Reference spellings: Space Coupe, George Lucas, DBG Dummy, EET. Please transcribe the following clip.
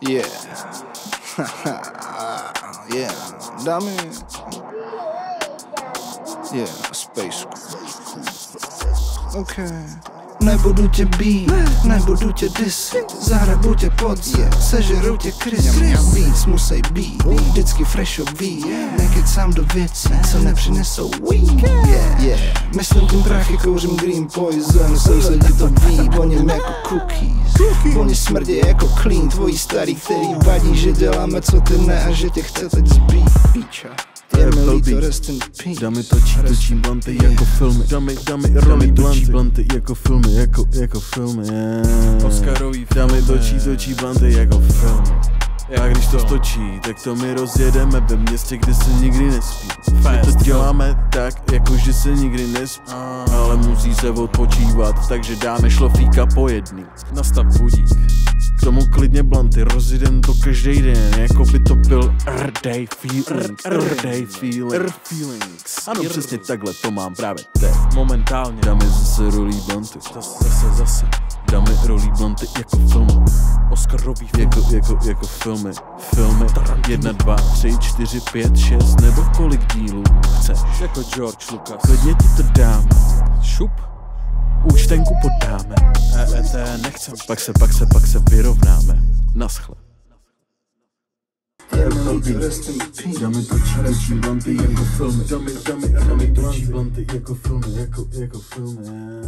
Yeah. Yeah. Dummy. Yeah. Space Coupe. Okay. Nebudu tě být, nebudu tě dis, zahrabu tě podzim, sežerou tě krys. Víc musej být, vždycky fresh obví, nekecám do věcí, co nepřinesou weed. Myslím tím prachy, kouřím green poison, sousedí to ví, voním jako cookies. Voní smrdě jako clean, tvojí starý, který vadí, že děláme co ty ne a že tě chce teď zbít. Dami točí blanty jako filmy. Dami točí blanty jako filmy, jako filmy. Oscarový dami točí blanty jako filmy. A když to stočí, tak to my rozjedeme ve městě, kde se nikdy nespí. My to děláme tak, jako že se nikdy nespí. Ale musí se odpočívat, takže dáme šlofíka po jedný. Nastav budík, k tomu klidně blanty, rozjedem to každý den, jako by to byl Earth Day feelings. Ano, přesně takhle to mám právě teď. Momentálně dáme zase rolí blanty. Zase dáme rolí blanty jako filmy. Oscarový jako filmy. 1, 2, 3, 4, 5, 6 nebo kolik dílů chceš, jako George Lucas. Klidně ti to dáme, šup, účtenku podáme. EET nechcem, pak se vyrovnáme. Naschle. Dami točí blanty jako filmy. Dami točí blanty jako filmy.